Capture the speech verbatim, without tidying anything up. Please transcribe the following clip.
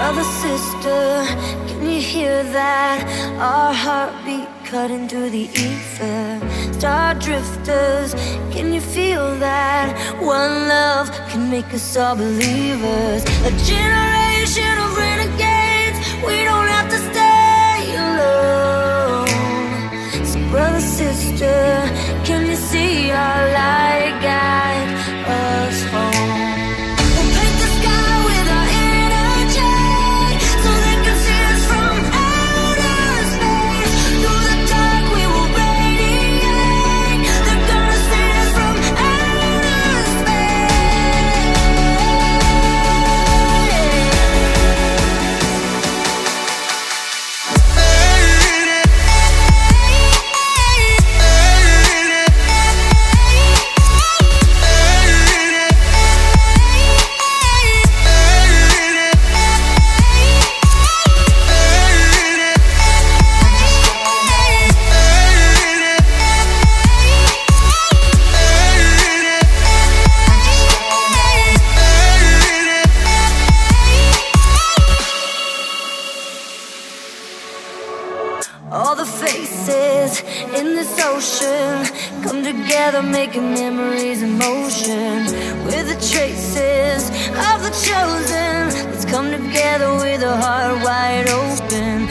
Brother, sister, can you hear that? Our heartbeat cutting through the ether. Star drifters, can you feel that? One love can make us all believers. A generation of renegades, we don't have to stay alone. So brother, sister, can you see our light guide us home? Making memories in motion with the traces of the chosen. Let's come together with a heart wide open.